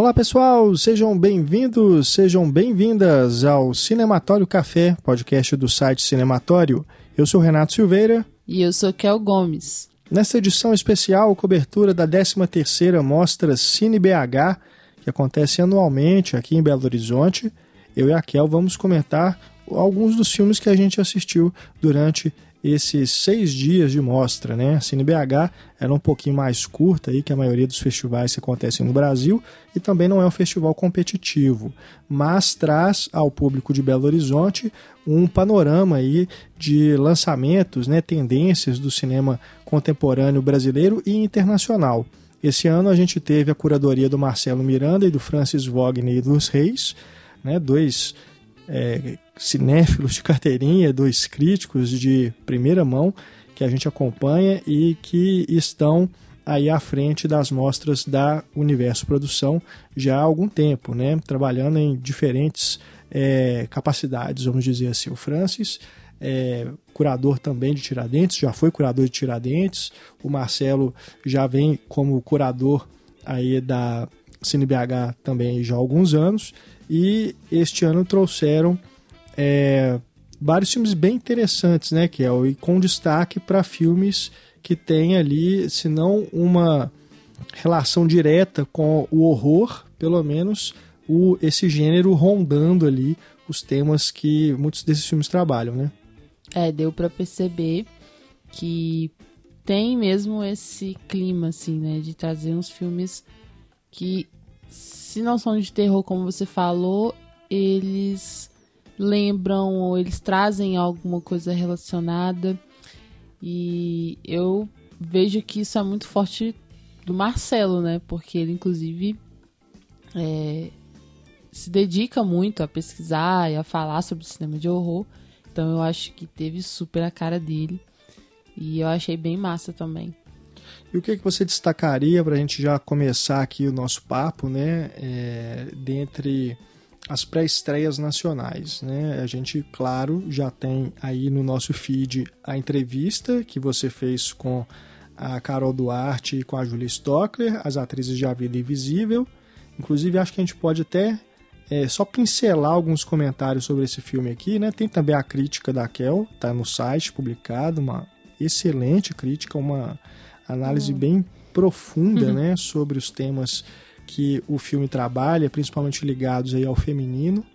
Olá pessoal, sejam bem-vindos, sejam bem-vindas ao Cinematório Café, podcast do site Cinematório. Eu sou Renato Silveira. E eu sou Kel Gomes. Nesta edição especial, cobertura da 13ª Mostra CineBH, que acontece anualmente aqui em Belo Horizonte, eu e a Kel vamos comentar alguns dos filmes que a gente assistiu durante esses 6 dias de mostra, né? A CineBH era um pouquinho mais curta aí que a maioria dos festivais que acontecem no Brasil e também não é um festival competitivo, mas traz ao público de Belo Horizonte um panorama aí de lançamentos, né? Tendências do cinema contemporâneo brasileiro e internacional. Esse ano a gente teve a curadoria do Marcelo Miranda e do Francis Wagner e dos Reis, né? Dois cinéfilos de carteirinha, dois críticos de primeira mão que a gente acompanha e que estão aí à frente das mostras da Universo Produção já há algum tempo, né? Trabalhando em diferentes capacidades, vamos dizer assim. O Francis é curador também de Tiradentes, já foi curador de Tiradentes, o Marcelo já vem como curador aí da CineBH também já há alguns anos, e este ano trouxeram vários filmes bem interessantes, né, Kel? E com destaque para filmes que têm ali, se não uma relação direta com o horror, pelo menos esse gênero rondando ali os temas que muitos desses filmes trabalham, né? Deu para perceber que tem mesmo esse clima, assim, né, de trazer uns filmes que, se não são de terror, como você falou, eles lembram ou eles trazem alguma coisa relacionada, e eu vejo que isso é muito forte do Marcelo, né? Porque ele inclusive se dedica muito a pesquisar e a falar sobre cinema de horror, então eu acho que teve super a cara dele e eu achei bem massa também. E o que você destacaria para a gente já começar aqui o nosso papo, né? Dentre as pré-estreias nacionais, né? A gente, claro, já tem aí no nosso feed a entrevista que você fez com a Carol Duarte e com a Julia Stockler, as atrizes de A Vida Invisível. Inclusive, acho que a gente pode até só pincelar alguns comentários sobre esse filme aqui, né? Tem também a crítica da Kel, tá no site publicado, uma excelente crítica, uma análise bem profunda, né? Sobre os temas que o filme trabalha, principalmente ligados aí ao feminino,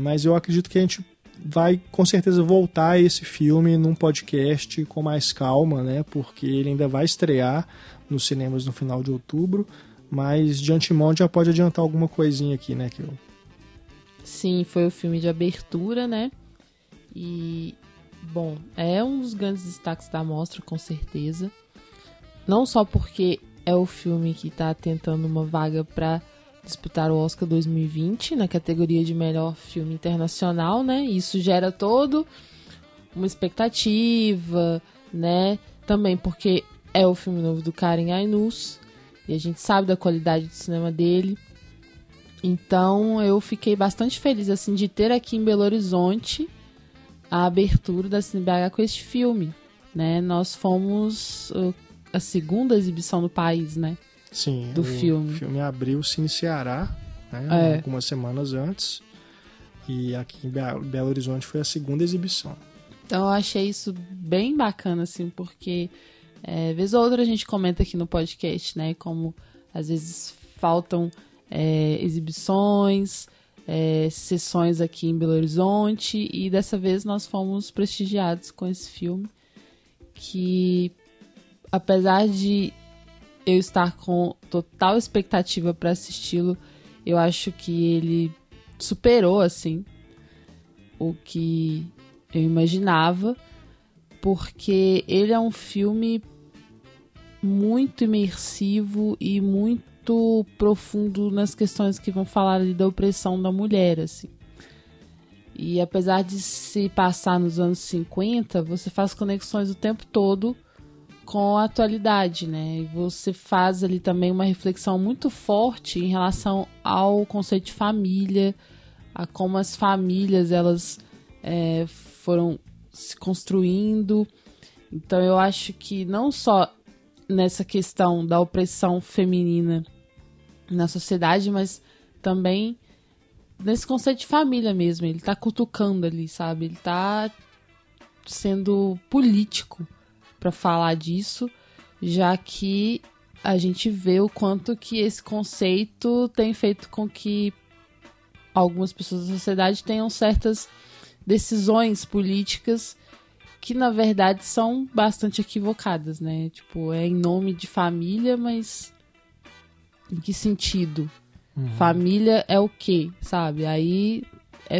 mas eu acredito que a gente vai com certeza voltar a esse filme num podcast com mais calma, né? Porque ele ainda vai estrear nos cinemas no final de outubro, mas de antemão já pode adiantar alguma coisinha aqui, né, Kel? Sim, foi o filme de abertura, né? E, bom, é um dos grandes destaques da mostra, com certeza. Não só porque é o filme que está tentando uma vaga para disputar o Oscar 2020 na categoria de melhor filme internacional, né? Isso gera toda uma expectativa, né? Também porque é o filme novo do Karim Aïnouz e a gente sabe da qualidade do cinema dele. Então eu fiquei bastante feliz, assim, de ter aqui em Belo Horizonte a abertura da CineBH com este filme, né? Nós fomos a segunda exibição no país, né? Sim, do filme. O filme abriu o Cine Ceará, né? Algumas semanas antes, e aqui em Belo Horizonte foi a segunda exibição. Então eu achei isso bem bacana, assim, porque vez ou outra a gente comenta aqui no podcast, né? Como às vezes faltam exibições, sessões aqui em Belo Horizonte, e dessa vez nós fomos prestigiados com esse filme que, apesar de eu estar com total expectativa para assisti-lo, eu acho que ele superou, assim, o que eu imaginava, porque ele é um filme muito imersivo e muito profundo nas questões que vão falar ali da opressão da mulher, assim. E apesar de se passar nos anos 50, você faz conexões o tempo todo com a atualidade, né? E você faz ali também uma reflexão muito forte em relação ao conceito de família, a como as famílias elas foram se construindo. Então eu acho que não só nessa questão da opressão feminina na sociedade, mas também nesse conceito de família mesmo. Ele tá cutucando ali, sabe? Ele tá sendo político para falar disso, já que a gente vê o quanto que esse conceito tem feito com que algumas pessoas da sociedade tenham certas decisões políticas que, na verdade, são bastante equivocadas, né? Tipo, é em nome de família, mas em que sentido? Uhum. Família é o quê, sabe? Aí,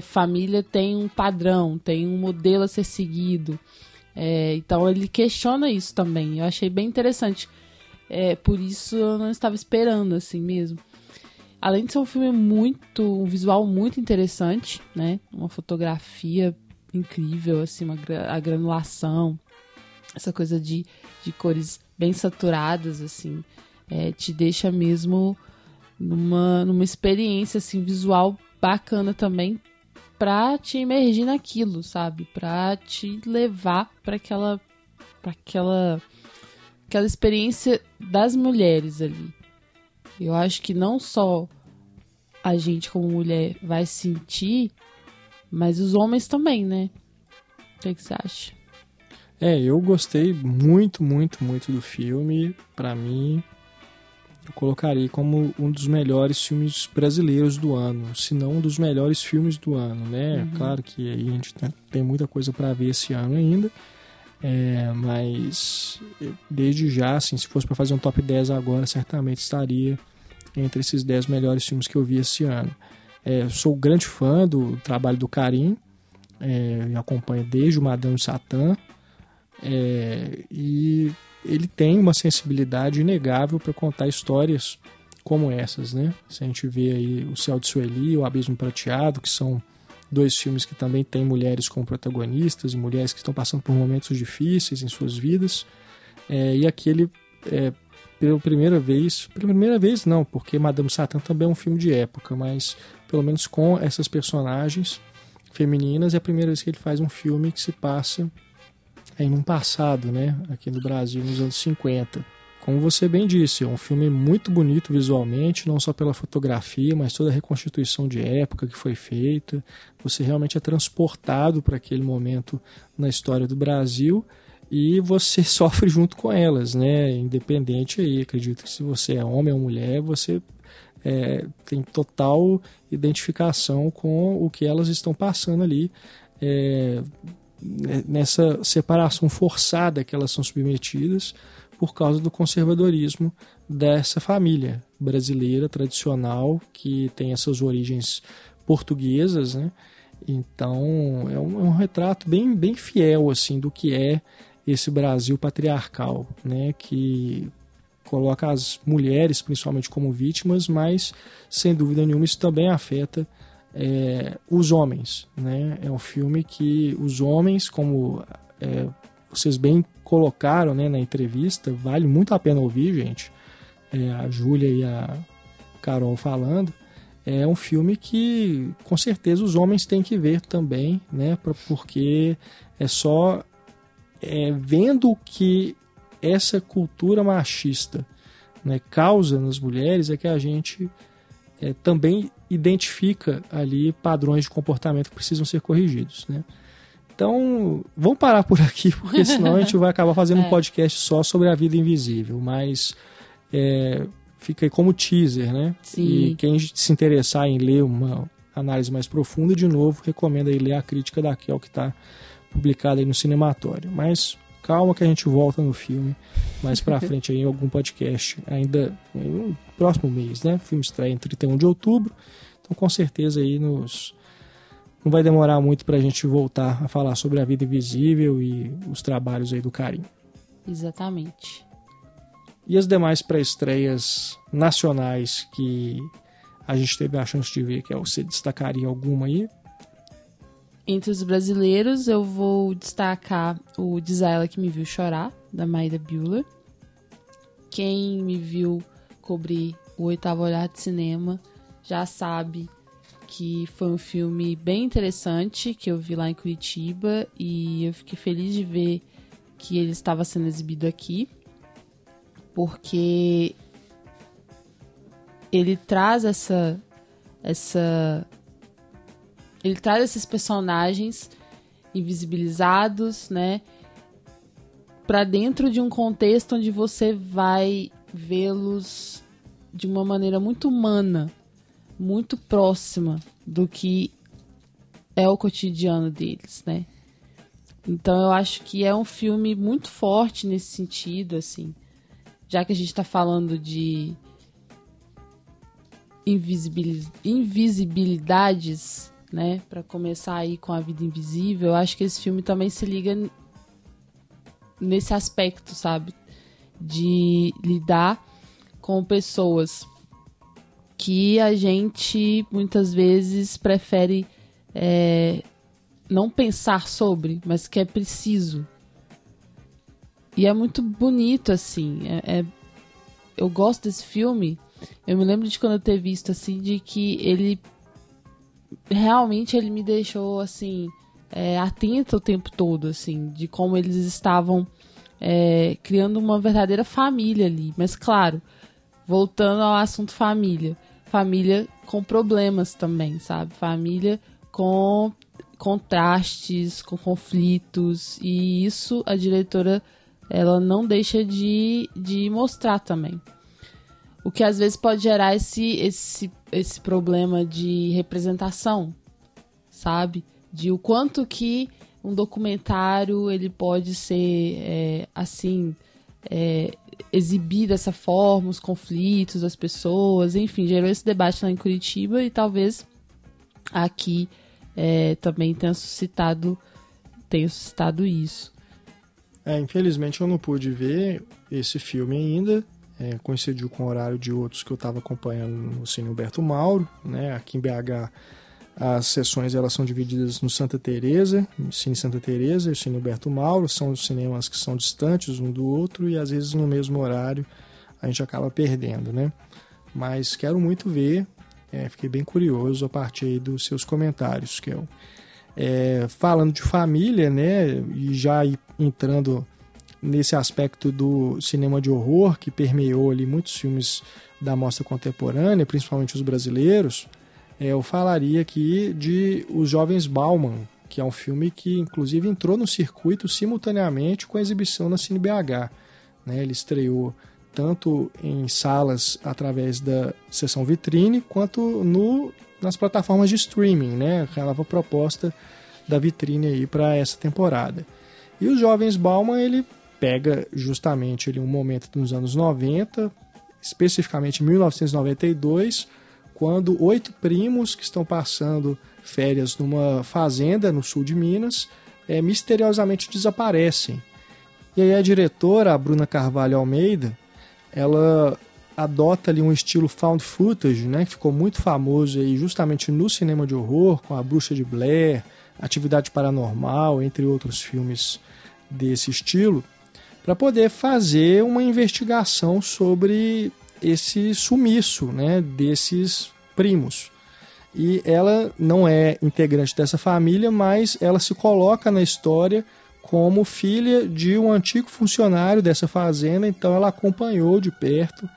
família tem um padrão, tem um modelo a ser seguido. Então, ele questiona isso também. Eu achei bem interessante. Por isso, eu não estava esperando, assim mesmo. Além de ser um filme um visual muito interessante, né? Uma fotografia incrível, assim, a granulação, essa coisa de cores bem saturadas, assim, te deixa mesmo numa experiência, assim, visual bacana também, pra te imergir naquilo, sabe? Pra te levar pra aquela experiência das mulheres ali. Eu acho que não só a gente como mulher vai sentir, mas os homens também, né? O que você acha? Eu gostei muito, muito, muito do filme. Pra mim, eu colocaria como um dos melhores filmes brasileiros do ano, se não um dos melhores filmes do ano, né? Uhum. Claro que aí a gente tem muita coisa pra ver esse ano ainda. Mas desde já, assim, se fosse para fazer um top 10 agora, certamente estaria entre esses 10 melhores filmes que eu vi esse ano. Eu sou grande fã do trabalho do Karim, eu acompanho desde o Madame Satã, e ele tem uma sensibilidade inegável para contar histórias como essas, né? Se a gente vê aí O Céu de Sueli, O Abismo Prateado, que são dois filmes que também têm mulheres como protagonistas, e mulheres que estão passando por momentos difíceis em suas vidas. E aqui ele, pela primeira vez não, porque Madame Satã também é um filme de época, mas pelo menos com essas personagens femininas, é a primeira vez que ele faz um filme que se passa em um passado, né, aqui no Brasil, nos anos 50. Como você bem disse, é um filme muito bonito visualmente, não só pela fotografia, mas toda a reconstituição de época que foi feita. Você realmente é transportado para aquele momento na história do Brasil e você sofre junto com elas, né? Independente aí, acredito que se você é homem ou mulher, você tem total identificação com o que elas estão passando ali, nessa separação forçada que elas são submetidas por causa do conservadorismo dessa família brasileira tradicional, que tem essas origens portuguesas, né? Então, é um retrato bem, bem fiel, assim, do que é esse Brasil patriarcal, né? Que coloca as mulheres, principalmente, como vítimas, mas, sem dúvida nenhuma, isso também afeta os homens, né? É um filme que os homens, como vocês bem colocaram, né, na entrevista, vale muito a pena ouvir, gente, a Júlia e a Carol falando, é um filme que com certeza os homens têm que ver também, né, porque é só vendo que essa cultura machista, né, causa nas mulheres é que a gente também identifica ali padrões de comportamento que precisam ser corrigidos, né. Então, vamos parar por aqui, porque senão a gente vai acabar fazendo um podcast só sobre A Vida Invisível, mas fica aí como teaser, né? Sim. E quem se interessar em ler uma análise mais profunda, de novo, recomendo aí ler a crítica da Kel, que está publicada aí no Cinematório. Mas calma que a gente volta no filme mais pra frente aí em algum podcast, ainda no próximo mês, né? O filme estreia em 31 de outubro, então com certeza aí não vai demorar muito para a gente voltar a falar sobre A Vida Invisível e os trabalhos aí do Karim. Exatamente. E as demais pré-estreias nacionais que a gente teve a chance de ver, Kel, você destacaria alguma aí? Entre os brasileiros, eu vou destacar o Diz a Ela que me viu chorar, da Maida Bühler. Quem me viu cobrir o 8º Olhar de Cinema já sabe que foi um filme bem interessante que eu vi lá em Curitiba e eu fiquei feliz de ver que ele estava sendo exibido aqui, porque ele traz ele traz esses personagens invisibilizados, né, para dentro de um contexto onde você vai vê-los de uma maneira muito humana, muito próxima do que é o cotidiano deles, né? Então eu acho que é um filme muito forte nesse sentido, assim, já que a gente está falando de invisibilidades, né, para começar aí com A Vida Invisível, eu acho que esse filme também se liga nesse aspecto, sabe, de lidar com pessoas que a gente muitas vezes prefere não pensar sobre, mas que é preciso. E é muito bonito, assim. Eu gosto desse filme. Eu me lembro de quando eu ter visto, assim, de que ele realmente ele me deixou, assim, atenta o tempo todo, assim, de como eles estavam criando uma verdadeira família ali. Mas, claro, voltando ao assunto família. Família com problemas também, sabe? Família com contrastes, com conflitos, e isso a diretora ela não deixa de mostrar também. O que às vezes pode gerar esse problema de representação, sabe? De o quanto que um documentário ele pode ser exibir dessa forma, os conflitos das pessoas, enfim, gerou esse debate lá em Curitiba e talvez aqui também tenha suscitado isso. Infelizmente eu não pude ver esse filme ainda, coincidiu com o horário de outros que eu estava acompanhando no Cine Humberto Mauro, né? Aqui em BH as sessões elas são divididas no Santa Teresa, no Cine Santa Teresa e o Cine Humberto Mauro, são os cinemas que são distantes um do outro e às vezes no mesmo horário a gente acaba perdendo, né? Mas quero muito ver. Fiquei bem curioso a partir dos seus comentários, Kel. Falando de família, né, e já entrando nesse aspecto do cinema de horror que permeou ali muitos filmes da Mostra Contemporânea, principalmente os brasileiros, eu falaria aqui de Os Jovens Baumann, que é um filme que inclusive entrou no circuito simultaneamente com a exibição na CineBH, né? Ele estreou tanto em salas através da sessão vitrine, quanto nas plataformas de streaming, né? Aquela proposta da vitrine aí para essa temporada. E Os Jovens Baumann, ele pega justamente um momento dos anos 90, especificamente 1992, quando 8 primos que estão passando férias numa fazenda no sul de Minas, misteriosamente desaparecem. E aí a diretora, a Bruna Carvalho Almeida, ela adota ali um estilo found footage, né, que ficou muito famoso aí justamente no cinema de horror, com A Bruxa de Blair, Atividade Paranormal, entre outros filmes desse estilo, para poder fazer uma investigação sobre esse sumiço, né, desses primos. E ela não é integrante dessa família, mas ela se coloca na história como filha de um antigo funcionário dessa fazenda, então ela acompanhou de perto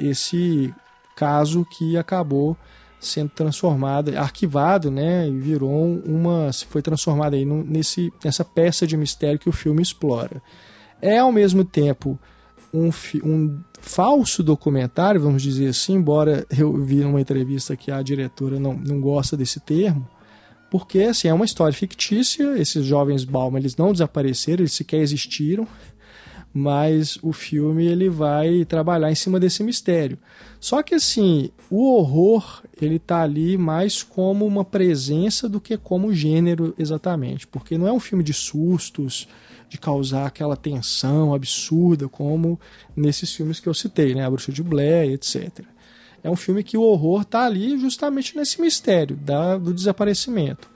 esse caso que acabou sendo transformado, arquivado, né, e virou foi transformado aí nessa peça de mistério que o filme explora. É ao mesmo tempo um falso documentário, vamos dizer assim, embora eu vi numa entrevista que a diretora não gosta desse termo, porque assim, é uma história fictícia, esses jovens Baumann eles não desapareceram, eles sequer existiram, mas o filme ele vai trabalhar em cima desse mistério. Só que assim, o horror ele está ali mais como uma presença do que como gênero exatamente, porque não é um filme de sustos, de causar aquela tensão absurda como nesses filmes que eu citei, né? A Bruxa de Blair, etc. É um filme que o horror está ali justamente nesse mistério do desaparecimento.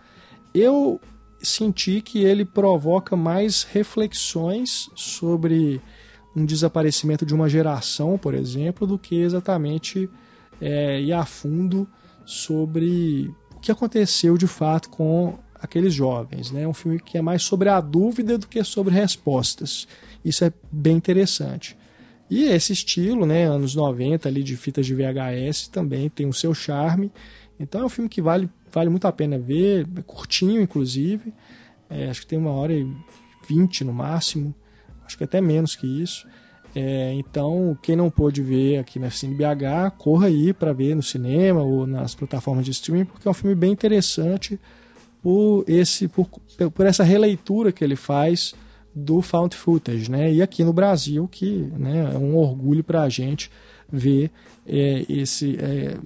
Eu senti que ele provoca mais reflexões sobre um desaparecimento de uma geração, por exemplo, do que exatamente ir a fundo sobre o que aconteceu de fato com aqueles jovens, né? É um filme que é mais sobre a dúvida do que sobre respostas. Isso é bem interessante. E esse estilo, né, anos 90 ali de fitas de VHS também tem o seu charme. Então é um filme que vale muito a pena ver, é curtinho inclusive, acho que tem 1h20 no máximo, acho que até menos que isso. Então quem não pôde ver aqui na CineBH, corra aí para ver no cinema ou nas plataformas de streaming, porque é um filme bem interessante por essa releitura que ele faz do found footage, né? E aqui no Brasil, que, né, é um orgulho para a gente ver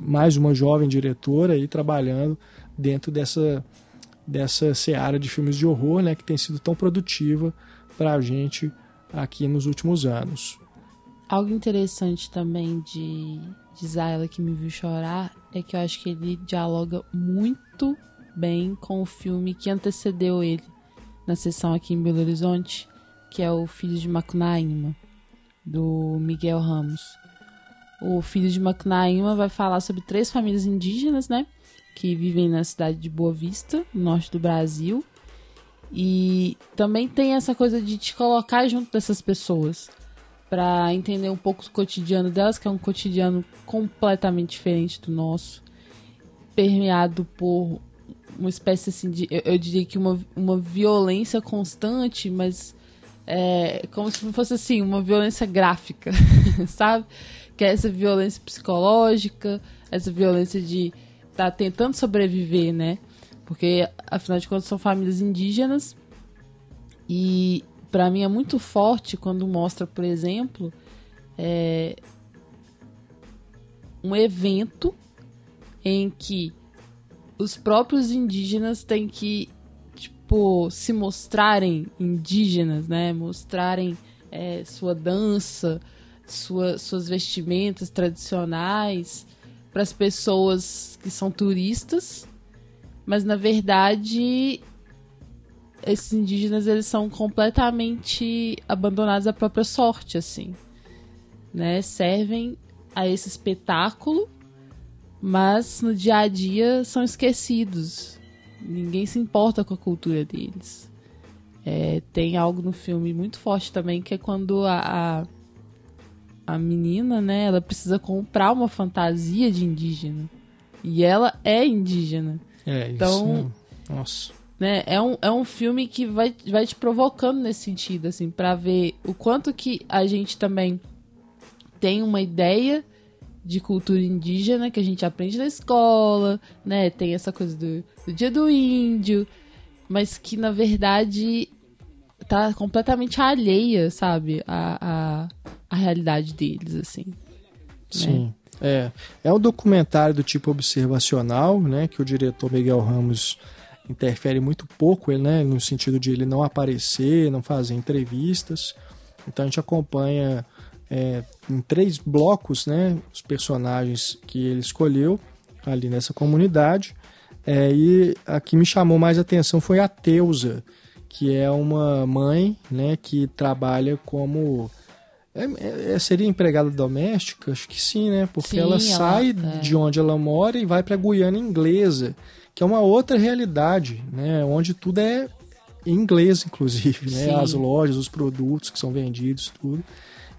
mais uma jovem diretora aí trabalhando dentro dessa seara de filmes de horror, né, que tem sido tão produtiva para a gente aqui nos últimos anos. Algo interessante também de Diz a Ela que me viu chorar é que eu acho que ele dialoga muito bem com o filme que antecedeu ele na sessão aqui em Belo Horizonte, que é o Filhos de Macunaíma, do Miguel Ramos. O Filhos de Macunaíma vai falar sobre 3 famílias indígenas, né, que vivem na cidade de Boa Vista, no norte do Brasil, e também tem essa coisa de te colocar junto dessas pessoas, para entender um pouco do cotidiano delas, que é um cotidiano completamente diferente do nosso, permeado por uma espécie assim de, eu diria que uma violência constante, mas é como se fosse assim, uma violência gráfica, sabe? Que é essa violência psicológica, essa violência de estar tentando sobreviver, né? Porque, afinal de contas, são famílias indígenas, e pra mim é muito forte quando mostra, por exemplo, um evento em que os próprios indígenas têm que, tipo, se mostrarem indígenas, né? Mostrarem sua dança, suas vestimentas tradicionais para as pessoas que são turistas. Mas, na verdade, esses indígenas, eles são completamente abandonados à própria sorte, assim, né? Servem a esse espetáculo, mas no dia a dia são esquecidos. Ninguém se importa com a cultura deles. Tem algo no filme muito forte também, que é quando a menina, né, ela precisa comprar uma fantasia de indígena. E ela é indígena. Então, isso, nossa. Né, é um filme que vai te provocando nesse sentido, assim, pra ver o quanto que a gente também tem uma ideia de cultura indígena que a gente aprende na escola, né? Tem essa coisa do Dia do Índio, mas que, na verdade, tá completamente alheia, sabe? A realidade deles, assim. Sim. Né? É um documentário do tipo observacional, né? Que o diretor Miguel Ramos interfere muito pouco, né? No sentido de ele não aparecer, não fazer entrevistas. Então, a gente acompanha em 3 blocos, né, os personagens que ele escolheu ali nessa comunidade, e a que me chamou mais atenção foi a Teusa, que é uma mãe, né, que trabalha como seria empregada doméstica, acho que sim, né, porque sim, ela sai de onde ela mora e vai para a Guiana Inglesa, que é uma outra realidade, né, onde tudo é em inglês, inclusive, né, as lojas, os produtos que são vendidos, tudo.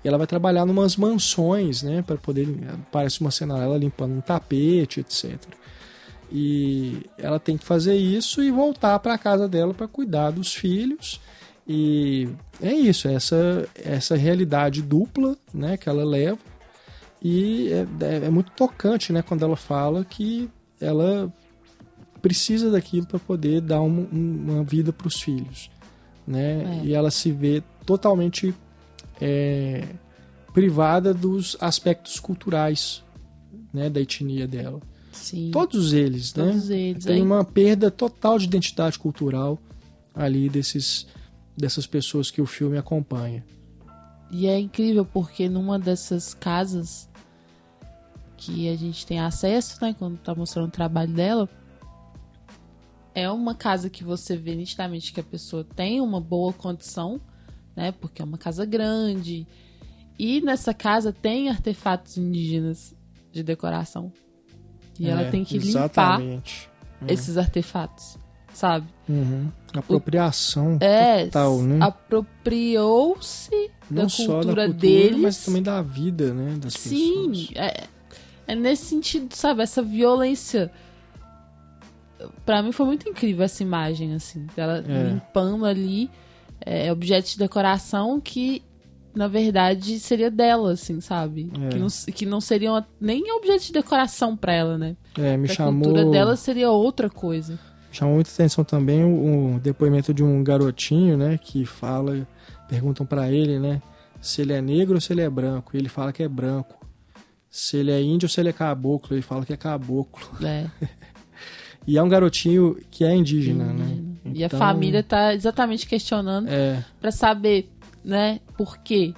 E ela vai trabalhar em umas mansões, né? Para poder. Parece uma cena dela limpando um tapete, etc. E ela tem que fazer isso e voltar para a casa dela para cuidar dos filhos. E é isso, essa realidade dupla, né, que ela leva. E é muito tocante, né, quando ela fala que ela precisa daquilo para poder dar uma vida para os filhos, né? E ela se vê totalmente privada dos aspectos culturais, né, da etnia dela. Sim. Todos eles, né? Tem uma perda total de identidade cultural ali dessas pessoas que o filme acompanha. E é incrível porque numa dessas casas que a gente tem acesso, né, quando tá mostrando o trabalho dela, é uma casa que você vê nitidamente que a pessoa tem uma boa condição, né, porque é uma casa grande, e nessa casa tem artefatos indígenas de decoração, e ela tem que limpar esses artefatos, sabe? Uhum. Apropriação total, né? Apropriou-se da cultura deles, mas também da vida, né? Das pessoas. Sim, é nesse sentido, sabe? Essa violência... Pra mim foi muito incrível essa imagem, assim. Ela limpando ali objetos de decoração que, na verdade, seria dela, assim, sabe? É. Que não seriam nem objetos de decoração pra ela, né? A cultura dela seria outra coisa. Chamou muita atenção também o depoimento de um garotinho, né? Que fala... Perguntam pra ele, né? Se ele é negro ou se ele é branco. E ele fala que é branco. Se ele é índio ou se ele é caboclo. Ele fala que é caboclo. É. E é um garotinho que é indígena, né? Então, e a família tá exatamente questionando pra saber, né, por quê.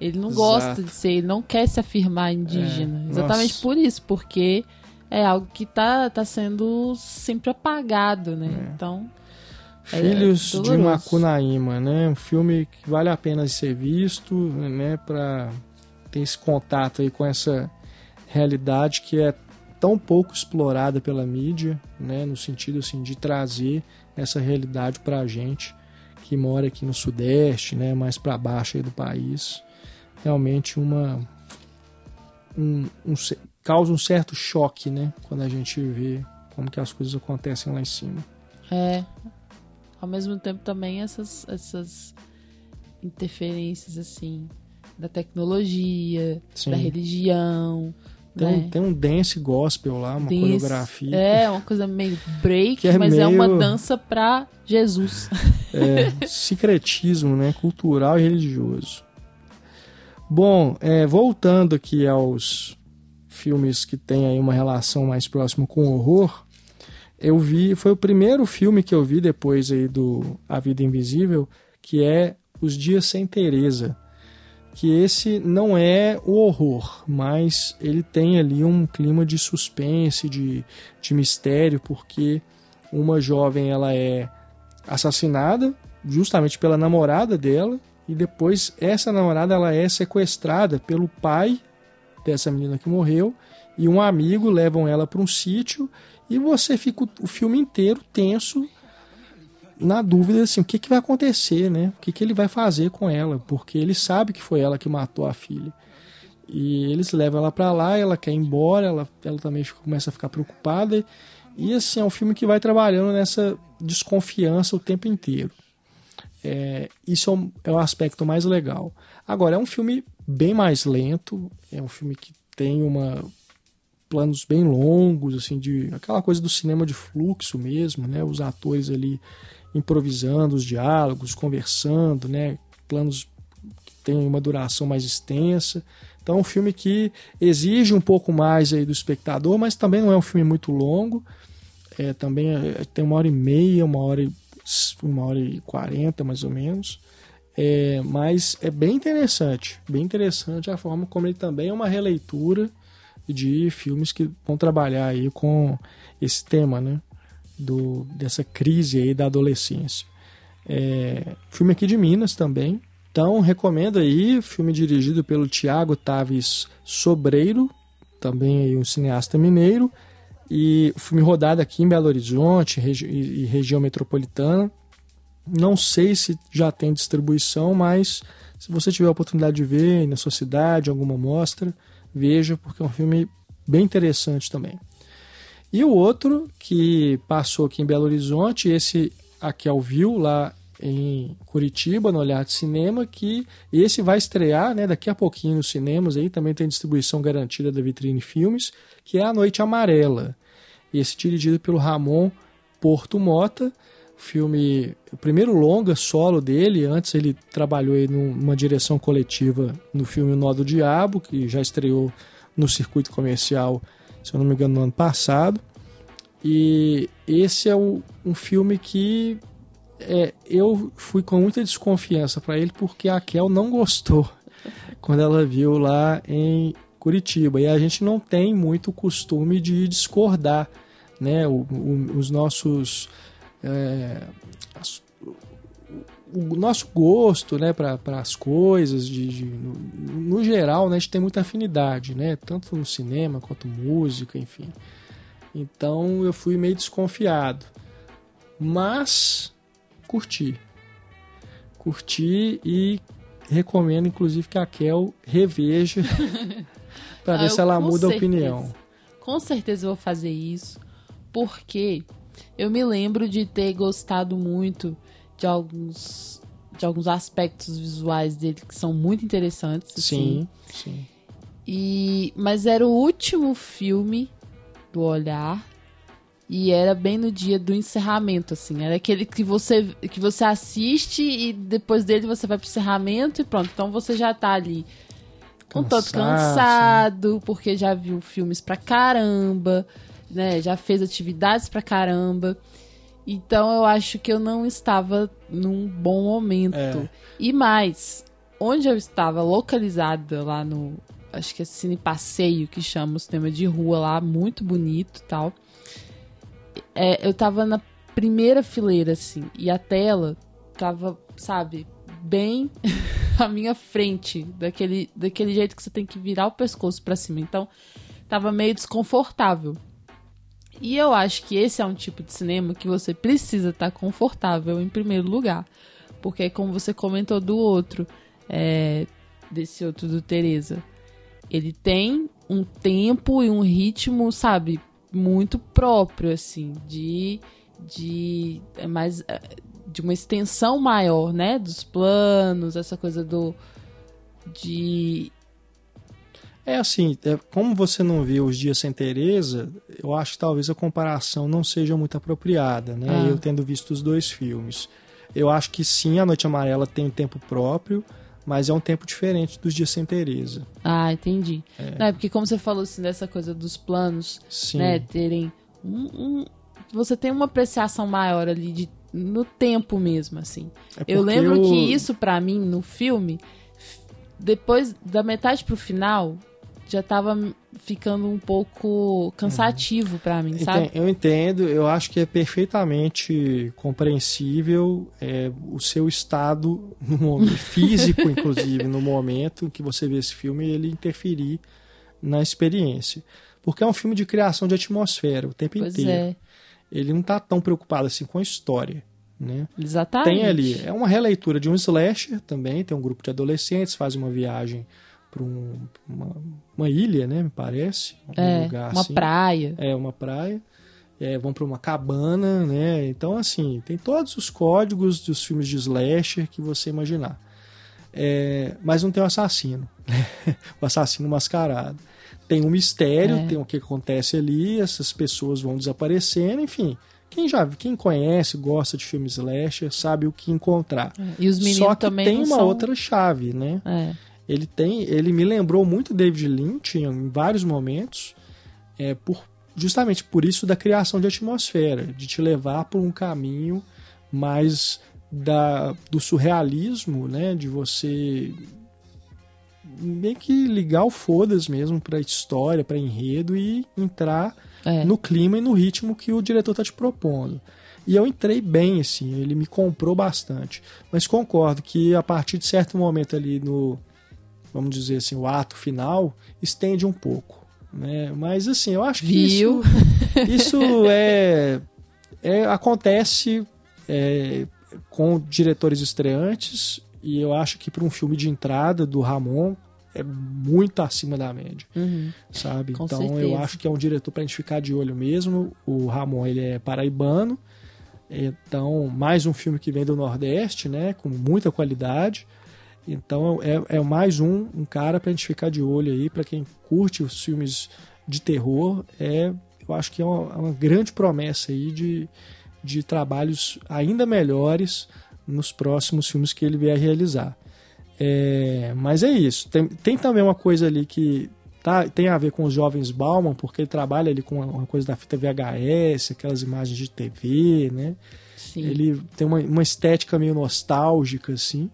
Ele não gosta de ser, ele não quer se afirmar indígena. Exatamente por isso, porque é algo que tá sendo sempre apagado, né? Então, Filhos de Macunaíma, né? Um filme que vale a pena ser visto, né, pra ter esse contato aí com essa realidade que é tão pouco explorada pela mídia, né, no sentido assim, de trazer essa realidade para a gente que mora aqui no Sudeste, né, mais para baixo aí do país. Realmente causa um certo choque, né, quando a gente vê como que as coisas acontecem lá em cima. Ao mesmo tempo também essas interferências assim, da tecnologia, Sim. da religião. Tem um dance gospel lá, uma coreografia. Uma coisa meio break, mas é uma dança pra Jesus. Sincretismo, né? Cultural e religioso. Bom, voltando aqui aos filmes que tem aí uma relação mais próxima com o horror, foi o primeiro filme que eu vi depois aí do A Vida Invisível, que é Os Dias Sem Teresa. Que esse não é o horror, mas ele tem ali um clima de suspense, de mistério, porque uma jovem ela é assassinada justamente pela namorada dela, e depois essa namorada ela é sequestrada pelo pai dessa menina que morreu, e um amigo levam ela para um sítio, e você fica o filme inteiro tenso, na dúvida, assim, o que vai acontecer, né? O que ele vai fazer com ela? Porque ele sabe que foi ela que matou a filha. E eles levam ela pra lá, ela quer ir embora, ela também começa a ficar preocupada. E, assim, é um filme que vai trabalhando nessa desconfiança o tempo inteiro. Isso é o aspecto mais legal. Agora, é um filme bem mais lento, é um filme que tem planos bem longos, assim, aquela coisa do cinema de fluxo mesmo, né? Os atores ali improvisando os diálogos, conversando, né? Planos que têm uma duração mais extensa. Então é um filme que exige um pouco mais aí do espectador, mas também não é um filme muito longo. Também tem 1h30, 1h40 mais ou menos. Mas é bem interessante a forma como ele também é uma releitura de filmes que vão trabalhar aí com esse tema, né, dessa crise aí da adolescência. Filme aqui de Minas também, então recomendo aí, filme dirigido pelo Tiago Taves Sobreiro, também aí um cineasta mineiro, e filme rodado aqui em Belo Horizonte e região metropolitana. Não sei se já tem distribuição, mas se você tiver a oportunidade de ver na sua cidade, alguma mostra, veja, porque é um filme bem interessante também. E o outro que passou aqui em Belo Horizonte, esse a Kel viu lá em Curitiba, no Olhar de Cinema, que esse vai estrear, né, daqui a pouquinho nos cinemas, aí também tem distribuição garantida da Vitrine Filmes, que é A Noite Amarela. Esse dirigido pelo Ramon Porto Mota, filme, o primeiro longa solo dele. Antes ele trabalhou aí numa direção coletiva no filme O Nó do Diabo, que já estreou no circuito comercial, se eu não me engano, no ano passado. E esse é um filme que eu fui com muita desconfiança para ele, porque a Kel não gostou quando ela viu lá em Curitiba, e a gente não tem muito costume de discordar, né, os nossos... o nosso gosto, né, para as coisas no geral, né, a gente tem muita afinidade, né, tanto no cinema quanto música, enfim. Então eu fui meio desconfiado, mas curti e recomendo, inclusive, que a Kel reveja para ver se ela muda a opinião. Com certeza eu vou fazer isso, porque eu me lembro de ter gostado muito de alguns aspectos visuais dele que são muito interessantes. Assim. Sim. Mas era o último filme do Olhar e era bem no dia do encerramento, assim. Era aquele que você assiste e depois dele você vai pro encerramento e pronto. Então você já tá ali um tanto cansado, porque já viu filmes pra caramba, né? Já fez atividades pra caramba. Então eu acho que eu não estava num bom momento. É. E mais, onde eu estava localizada lá no... acho que é Cine Passeio, que chama o cinema de rua lá, muito bonito e tal. Eu tava na primeira fileira, assim, e a tela tava, sabe, bem à minha frente, daquele jeito que você tem que virar o pescoço pra cima. Então, tava meio desconfortável. E eu acho que esse é um tipo de cinema que você precisa estar confortável em primeiro lugar. Porque, como você comentou do outro, desse outro do Teresa, ele tem um tempo e um ritmo, sabe, muito próprio, assim, de uma extensão maior, né, dos planos, essa coisa como você não vê Os Dias Sem Teresa, eu acho que talvez a comparação não seja muito apropriada, né? Eu tendo visto os dois filmes, eu acho que sim, A Noite Amarela tem um tempo próprio, mas é um tempo diferente dos Dias Sem Teresa. Ah, entendi. Não, é porque como você falou, assim, dessa coisa dos planos, sim, né, terem você tem uma apreciação maior ali no tempo mesmo, assim. Eu lembro que isso, pra mim, no filme, depois da metade pro final, já tava ficando um pouco cansativo pra mim, sabe? Eu entendo, eu acho que é perfeitamente compreensível o seu estado no momento, físico, inclusive, no momento que você vê esse filme, ele interferir na experiência. Porque é um filme de criação de atmosfera o tempo inteiro. Ele não tá tão preocupado assim com a história, né? Exatamente. Tem ali, é uma releitura de um slasher também, tem um grupo de adolescentes, faz uma viagem para uma ilha, né, me parece, lugar uma assim. Praia. Uma praia. Vão para uma cabana, né? Então, assim, tem todos os códigos dos filmes de slasher que você imaginar. Mas não tem o assassino, o assassino mascarado. Tem um mistério, tem o que acontece ali, essas pessoas vão desaparecendo, enfim. Quem conhece, gosta de filmes slasher, sabe o que encontrar. E os meninos só que também tem uma outra chave, né? Ele me lembrou muito David Lynch em vários momentos, justamente por isso da criação de atmosfera, de te levar por um caminho mais do surrealismo, né, de você meio que ligar o foda-se mesmo para história, para enredo e entrar no clima e no ritmo que o diretor tá te propondo. E eu entrei bem, assim, ele me comprou bastante. Mas concordo que a partir de certo momento ali no... vamos dizer assim, o ato final, estende um pouco, né? Mas, assim, eu acho que isso acontece com diretores estreantes, e eu acho que para um filme de entrada do Ramon é muito acima da média, sabe? Com então, certeza. Eu acho que é um diretor para a gente ficar de olho mesmo. O Ramon, ele é paraibano, então, mais um filme que vem do Nordeste, né? Com muita qualidade. Então é mais um cara pra gente ficar de olho aí, pra quem curte os filmes de terror, eu acho que é uma grande promessa aí de trabalhos ainda melhores nos próximos filmes que ele vier realizar. Mas é isso, tem também uma coisa ali que tem a ver com Os Jovens Baumann, porque ele trabalha ali com uma coisa da fita VHS, aquelas imagens de TV, né? Sim. Ele tem uma estética meio nostálgica, assim.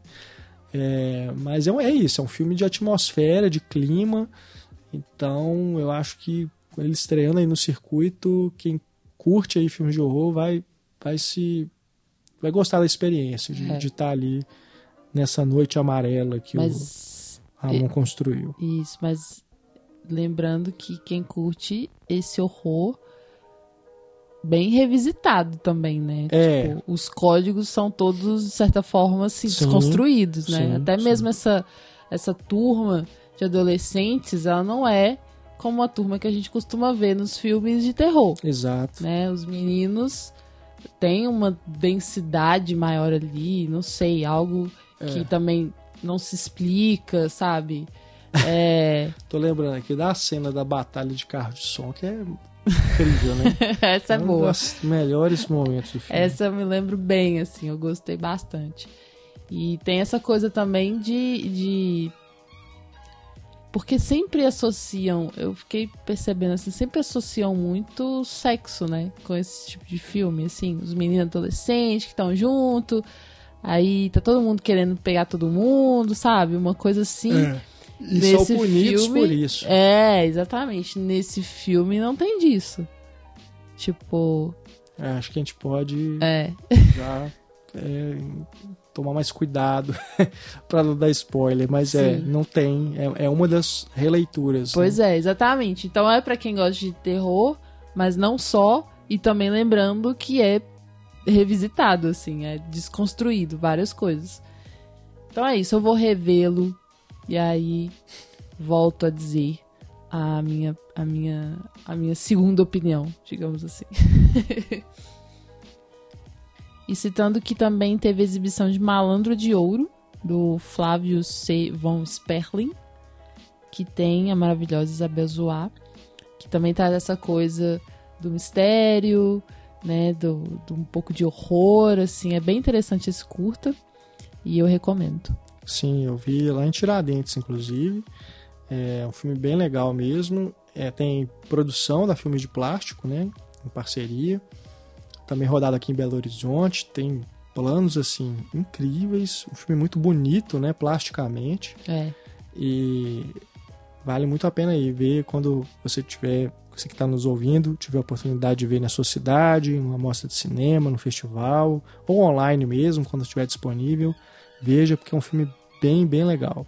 Mas é isso, é um filme de atmosfera, de clima. Então eu acho que ele estreando aí no circuito, quem curte aí filmes de horror vai gostar da experiência de estar ali nessa noite amarela que o Ramon construiu. Isso, mas lembrando que quem curte esse horror bem revisitado também, né? É. Tipo, os códigos são todos, de certa forma, desconstruídos, né? Sim, até mesmo essa turma de adolescentes, ela não é como a turma que a gente costuma ver nos filmes de terror. Exato. Né? Os meninos têm uma densidade maior ali, não sei, algo que também não se explica, sabe? Tô lembrando aqui da cena da batalha de carro de som, que é incrível, né? Essa é boa. Um dos melhores momentos do filme. Essa eu me lembro bem, assim, eu gostei bastante. E tem essa coisa também de... Porque sempre associam, eu fiquei percebendo assim, sempre associam muito sexo, né? Com esse tipo de filme, assim, os meninos adolescentes que estão junto, aí tá todo mundo querendo pegar todo mundo, sabe? Uma coisa assim. E são punidos por isso. É, exatamente. Nesse filme não tem disso. Tipo... acho que a gente pode já tomar mais cuidado pra não dar spoiler, mas não tem. É uma das releituras. Pois né? Exatamente. Então é pra quem gosta de terror, mas não só, e também lembrando que é revisitado, assim, é desconstruído várias coisas. Então é isso, eu vou revê-lo. E aí, volto a dizer a minha segunda opinião, digamos assim. E citando que também teve a exibição de Malandro de Ouro, do Flávio C. von Sperling, que tem a maravilhosa Isabel Zoá, que também traz essa coisa do mistério, né, do um pouco de horror, assim, é bem interessante esse curta, e eu recomendo. Sim, eu vi lá em Tiradentes, inclusive. É um filme bem legal mesmo. Tem produção da Filmes de Plástico, né? Em parceria. Também rodado aqui em Belo Horizonte. Tem planos, assim, incríveis. Um filme muito bonito, né? Plasticamente. E vale muito a pena aí ver quando você que está nos ouvindo, tiver a oportunidade de ver na sua cidade, numa mostra de cinema, no festival, ou online mesmo, quando estiver disponível. Veja, porque é um filme bem, bem legal.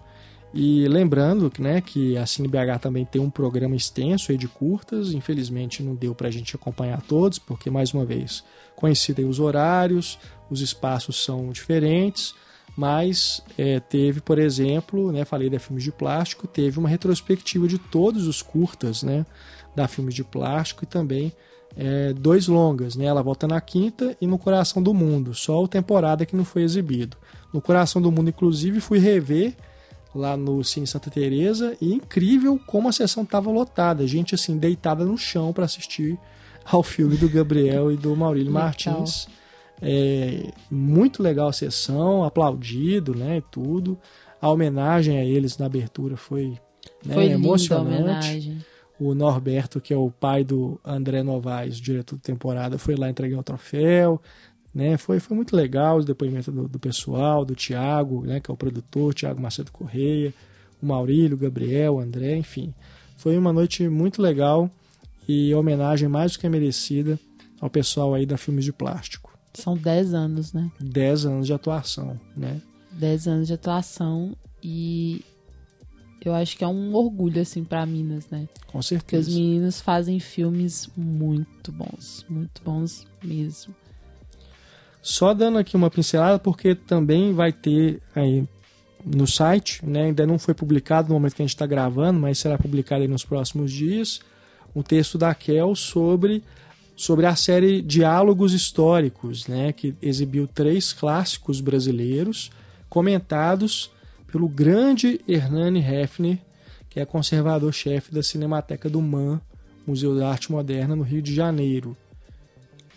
E lembrando, né, que a CineBH também tem um programa extenso aí de curtas. Infelizmente não deu pra gente acompanhar todos, porque, mais uma vez, coincidem os horários, os espaços são diferentes, mas teve, por exemplo, né, falei da Filmes de Plástico, teve uma retrospectiva de todos os curtas, né, da Filmes de Plástico, e também dois longas, né? Ela Volta na Quinta e No Coração do Mundo, só o temporada que não foi exibido. No Coração do Mundo, inclusive, fui rever lá no Cine Santa Teresa, e incrível como a sessão estava lotada, gente assim deitada no chão para assistir ao filme do Gabriel e do Maurílio Martins. Muito legal a sessão, aplaudido, né, e tudo. A homenagem a eles na abertura foi, né, foi emocionante. Linda a homenagem. O Norberto, que é o pai do André Novaes, diretor da temporada, foi lá entregar o troféu, né? Foi muito legal o depoimento do pessoal, do Thiago, né, que é o produtor, Thiago Macedo Correia, o Maurílio, o Gabriel, o André, enfim. Foi uma noite muito legal e homenagem mais do que merecida ao pessoal aí da Filmes de Plástico. São 10 anos, né? 10 anos de atuação, né? 10 anos de atuação, e eu acho que é um orgulho, assim, pra Minas, né? Com certeza. Porque os meninos fazem filmes muito bons mesmo. Só dando aqui uma pincelada, porque também vai ter aí no site, né? Ainda não foi publicado no momento que a gente está gravando, mas será publicado aí nos próximos dias, um texto da Kel sobre a série Diálogos Históricos, né? Que exibiu 3 clássicos brasileiros comentados pelo grande Hernani Heffner, que é conservador-chefe da Cinemateca do MAM, Museu da Arte Moderna, no Rio de Janeiro.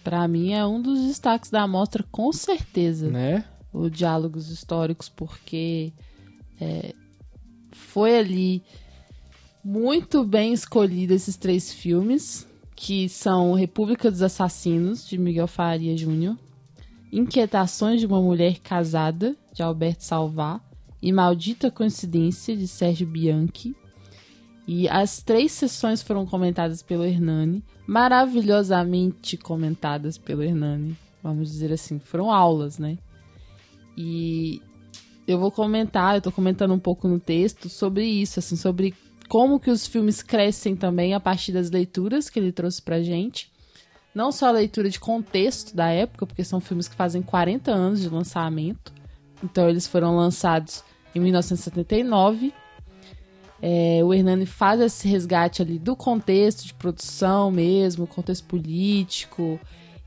Para mim é um dos destaques da amostra, com certeza, né? O Diálogos Históricos, porque foi ali muito bem escolhido esses 3 filmes, que são República dos Assassinos, de Miguel Faria Júnior, Inquietações de uma Mulher Casada, de Alberto Salvat, e Maldita Coincidência, de Sérgio Bianchi. E as 3 sessões foram comentadas pelo Hernani, maravilhosamente comentadas pelo Hernani, vamos dizer assim, foram aulas, né? E eu vou comentar, eu tô comentando um pouco no texto sobre isso, assim, sobre como que os filmes crescem também a partir das leituras que ele trouxe pra gente, não só a leitura de contexto da época, porque são filmes que fazem 40 anos de lançamento, então eles foram lançados em 1979. O Hernani faz esse resgate ali do contexto de produção mesmo, contexto político,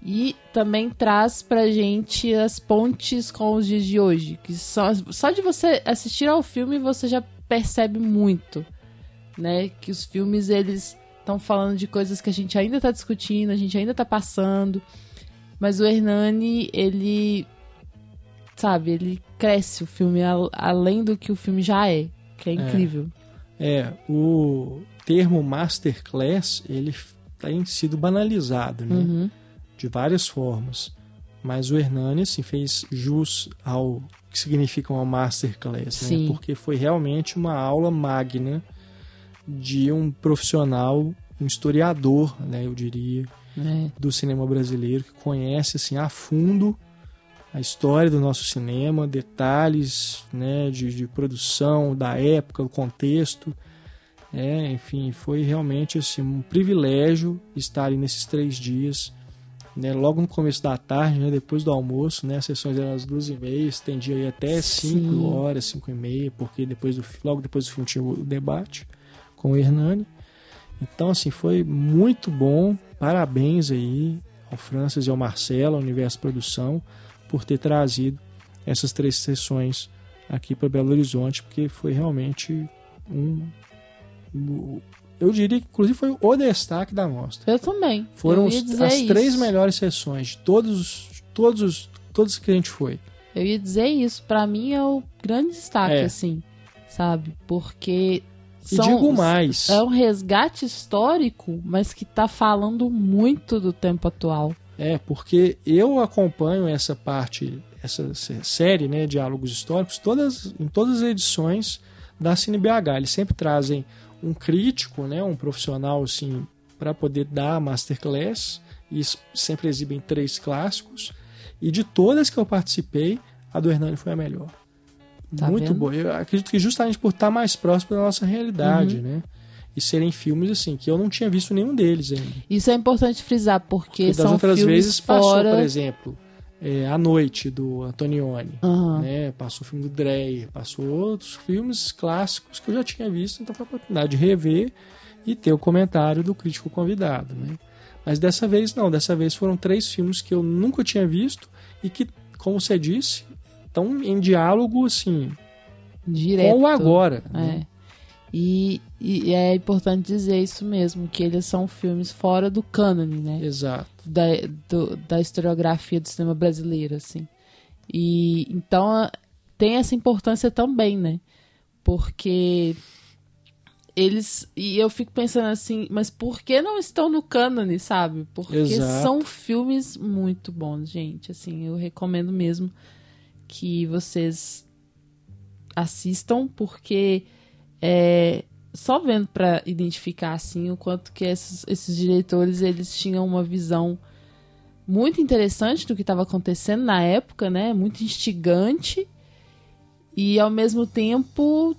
e também traz pra gente as pontes com os dias de hoje, que só de você assistir ao filme você já percebe muito, né, que os filmes eles estão falando de coisas que a gente ainda tá discutindo, a gente ainda tá passando, mas o Hernani, ele sabe, ele cresce o filme além do que o filme já é, que é incrível. O termo masterclass, ele tem sido banalizado, né? Uhum. De várias formas, mas o Hernani, assim, fez jus ao que significa uma masterclass, né? Porque foi realmente uma aula magna de um profissional, um historiador, né, eu diria, do cinema brasileiro, que conhece assim, a fundo a história do nosso cinema, detalhes, né, de produção, da época, do contexto. Enfim, foi realmente assim, um privilégio estar ali nesses 3 dias, né, logo no começo da tarde, né, depois do almoço, né, as sessões eram às 2h30, estendia aí até 5 horas, 5h30, porque logo depois do filme tinha o debate com o Hernani. Então, assim, foi muito bom. Parabéns aí ao Francis e ao Marcelo, ao Universo Produção, por ter trazido essas 3 sessões aqui para Belo Horizonte, porque foi realmente eu diria que, inclusive, foi o destaque da mostra. Eu também. Foram as 3 melhores sessões de todos que a gente foi. Eu ia dizer isso. Pra mim é o grande destaque, assim, sabe? Porque digo mais. É um resgate histórico, mas que tá falando muito do tempo atual. Porque eu acompanho essa parte, essa série, né, Diálogos Históricos, em todas as edições da CineBH. Eles sempre trazem um crítico, né, um profissional assim, para poder dar a masterclass, e sempre exibem 3 clássicos, e de todas que eu participei, a do Hernani foi a melhor. Tá muito boa. Eu acredito que justamente por estar mais próximo da nossa realidade, né? E serem filmes assim, que eu não tinha visto nenhum deles ainda. Isso é importante frisar, porque são das outras vezes passou, por exemplo, A Noite, do Antonioni, né? Passou o filme do Dreyer, passou outros filmes clássicos que eu já tinha visto, então foi a oportunidade de rever e ter o comentário do crítico convidado, né? Mas dessa vez não, dessa vez foram 3 filmes que eu nunca tinha visto e que, como você disse, estão em diálogo assim, direto com o agora, né? E é importante dizer isso mesmo, que eles são filmes fora do cânone, né? Exato. Da historiografia do cinema brasileiro, assim. E então tem essa importância também, né? porque eles, e eu fico pensando assim, mas por que não estão no cânone, sabe? Porque são filmes muito bons, gente, assim, eu recomendo mesmo que vocês assistam, porque só vendo para identificar assim o quanto que esses diretores eles tinham uma visão muito interessante do que estava acontecendo na época, né? Muito instigante, e ao mesmo tempo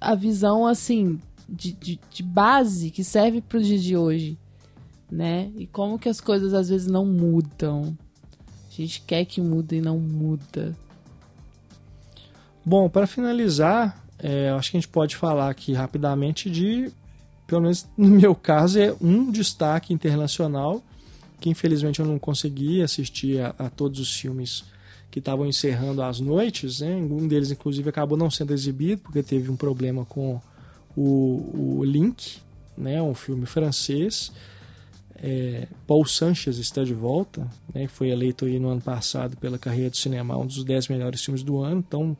a visão assim de base que serve para os dias de hoje, né? E como que as coisas às vezes não mudam, a gente quer que muda e não muda. Bom, para finalizar, acho que a gente pode falar aqui rapidamente de, pelo menos no meu caso, um destaque internacional, que infelizmente eu não consegui assistir a todos os filmes que estavam encerrando as noites, né? Um deles, inclusive, acabou não sendo exibido, porque teve um problema com o Link, né? Um filme francês. Paul Sanchez está de volta, né? Foi eleito aí no ano passado pela Carreira do Cinema um dos 10 melhores filmes do ano, então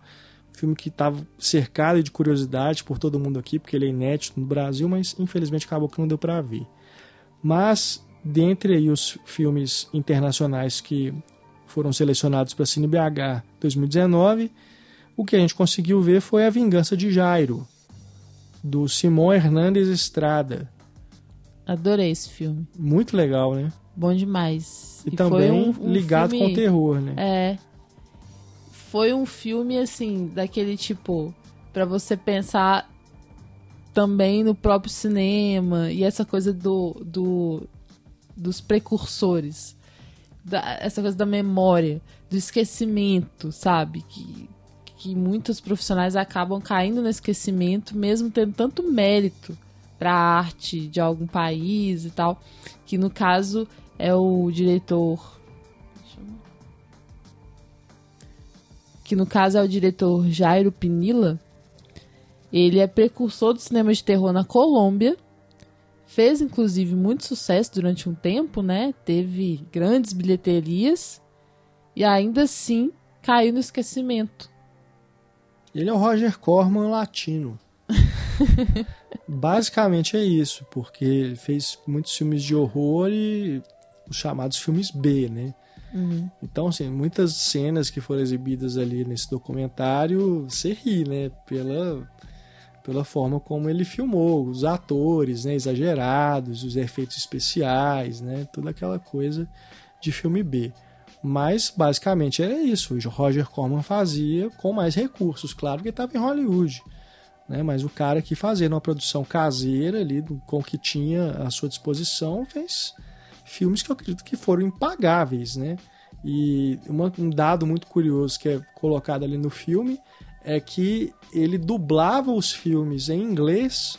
filme que estava cercado de curiosidade por todo mundo aqui, porque ele é inédito no Brasil, mas infelizmente acabou que não deu para ver. Mas, dentre aí os filmes internacionais que foram selecionados para CineBH 2019, o que a gente conseguiu ver foi A Vingança de Jairo, do Simon Hernández Estrada. Adorei esse filme. Muito legal, né? Bom demais. E também foi um ligado filme com o terror, né? Foi um filme, assim, daquele tipo, pra você pensar também no próprio cinema, e essa coisa dos precursores, essa coisa da memória, do esquecimento, sabe? Que muitos profissionais acabam caindo no esquecimento, mesmo tendo tanto mérito para a arte de algum país e tal, que no caso é o diretor... que no caso é o diretor Jairo Pinilla. Ele é precursor do cinema de terror na Colômbia, fez inclusive muito sucesso durante um tempo, né? Teve grandes bilheterias e ainda assim caiu no esquecimento. Ele é o Roger Corman latino. Basicamente é isso, porque ele fez muitos filmes de horror e os chamados filmes B, né? Uhum. Então, assim, muitas cenas que foram exibidas ali nesse documentário, você ri, né? Pela forma como ele filmou, os atores, né, exagerados, os efeitos especiais, né? Toda aquela coisa de filme B. Mas, basicamente, era isso. O Roger Corman fazia com mais recursos. Claro que ele estava em Hollywood, né? Mas o cara que fazia uma produção caseira ali, com o que tinha à sua disposição, fez... filmes que eu acredito que foram impagáveis, né? E um dado muito curioso que é colocado ali no filme é que ele dublava os filmes em inglês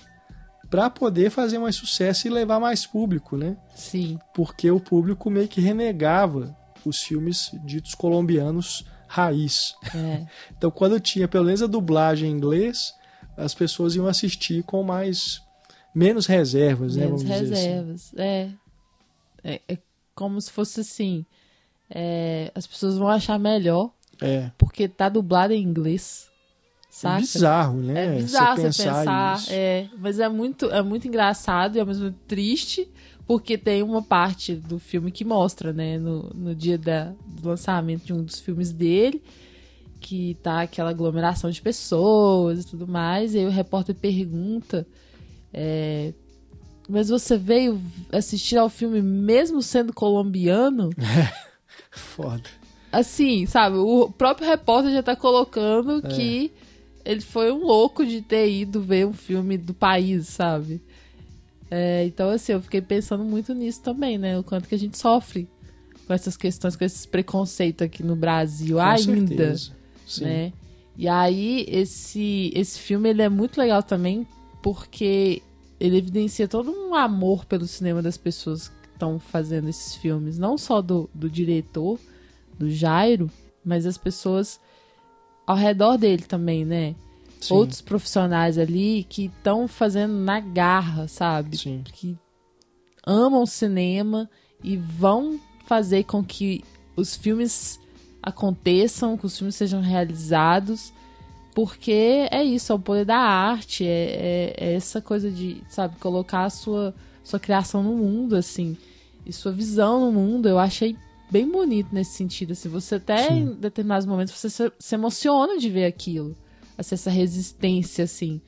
para poder fazer mais sucesso e levar mais público, né? Sim. Porque o público meio que renegava os filmes ditos colombianos raiz. É. Então, quando tinha pelo menos a dublagem em inglês, as pessoas iam assistir com menos reservas, né? Menos reservas, é. É como se fosse assim, as pessoas vão achar melhor, porque tá dublado em inglês, saca? É bizarro, né? É bizarro você pensar isso. Mas é muito engraçado e ao mesmo tempo triste, porque tem uma parte do filme que mostra, né, no dia do lançamento de um dos filmes dele, que tá aquela aglomeração de pessoas e tudo mais, e aí o repórter pergunta... mas você veio assistir ao filme mesmo sendo colombiano? Foda. Assim, sabe? O próprio repórter já tá colocando que ele foi um louco de ter ido ver um filme do país, sabe? Então, assim, eu fiquei pensando muito nisso também, né? O quanto que a gente sofre com essas questões, com esses preconceitos aqui no Brasil com ainda. Certeza. Sim. Né? E aí, esse filme ele é muito legal também, porque... ele evidencia todo um amor pelo cinema das pessoas que estão fazendo esses filmes. Não só do diretor, do Jairo, mas as pessoas ao redor dele também, né? Sim. Outros profissionais ali que estão fazendo na garra, sabe? Sim. Que amam o cinema e vão fazer com que os filmes aconteçam, que os filmes sejam realizados... Porque é isso, é o poder da arte, é essa coisa de, sabe, colocar a sua criação no mundo, assim, e sua visão no mundo. Eu achei bem bonito nesse sentido, assim, você até Sim. em determinados momentos você se emociona de ver aquilo, assim, essa resistência, assim,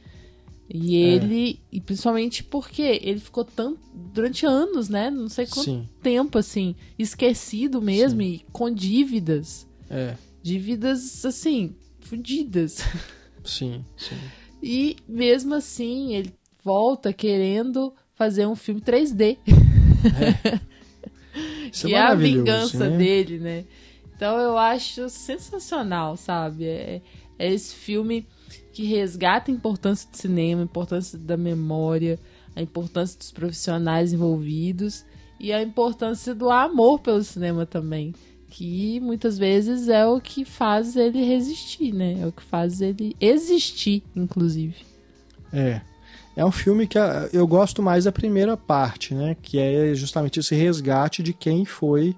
e ele, e principalmente porque ele ficou tanto, durante anos, né, não sei quanto Sim. tempo, assim, esquecido mesmo Sim. e com dívidas, dívidas, assim... fudidas. Sim, sim. E mesmo assim, ele volta querendo fazer um filme 3D. Isso que é a vingança né? dele, né? Então eu acho sensacional, sabe? É esse filme que resgata a importância do cinema, a importância da memória, a importância dos profissionais envolvidos e a importância do amor pelo cinema também. Que muitas vezes é o que faz ele resistir, né? É o que faz ele existir, inclusive. É um filme que eu gosto mais da primeira parte, né? Que é justamente esse resgate de quem foi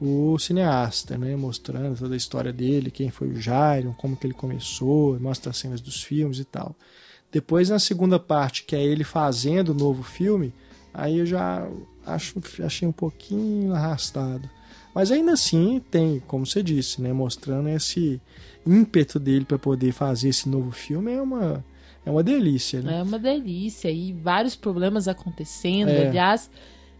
o cineasta, né? Mostrando toda a história dele, quem foi o Jairo, como que ele começou, mostra as cenas dos filmes e tal. Depois, na segunda parte, que é ele fazendo o novo filme, aí eu já achei um pouquinho arrastado. Mas ainda assim tem, como você disse, né, mostrando esse ímpeto dele para poder fazer esse novo filme é uma delícia, né? É uma delícia e vários problemas acontecendo, aliás,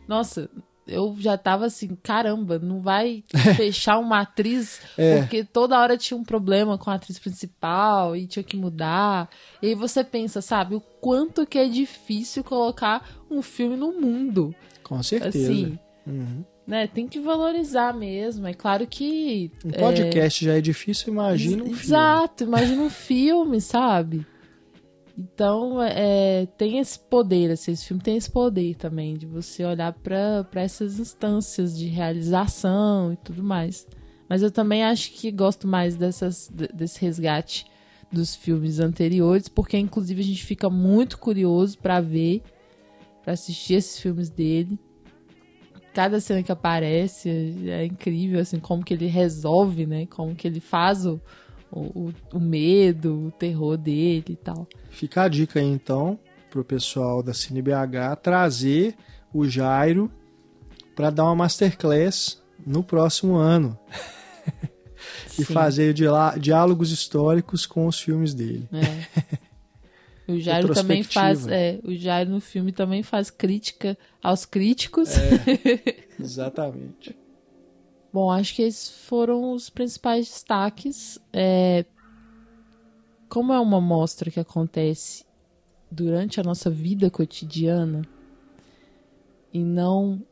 nossa, eu já tava assim, caramba, não vai fechar uma atriz porque toda hora tinha um problema com a atriz principal e tinha que mudar. E aí você pensa, sabe, o quanto que é difícil colocar um filme no mundo. Com certeza. Assim, Uhum. Né? Tem que valorizar mesmo. É claro que... Um podcast já é difícil, imagina um filme. Exato, imagina um filme, sabe? Então, tem esse poder, assim, esse filme tem esse poder também, de você olhar para essas instâncias de realização e tudo mais. Mas eu também acho que gosto mais desse resgate dos filmes anteriores, porque, inclusive, a gente fica muito curioso para ver, para assistir esses filmes dele. Cada cena que aparece é incrível, assim, como que ele resolve, né? Como que ele faz o medo, o terror dele e tal. Fica a dica aí, então, pro pessoal da CineBH trazer o Jairo para dar uma masterclass no próximo ano. E fazer diálogos históricos com os filmes dele. O Jairo também faz. O Jairo no filme também faz crítica aos críticos. Exatamente. Bom, acho que esses foram os principais destaques. Como é uma mostra que acontece durante a nossa vida cotidiana e não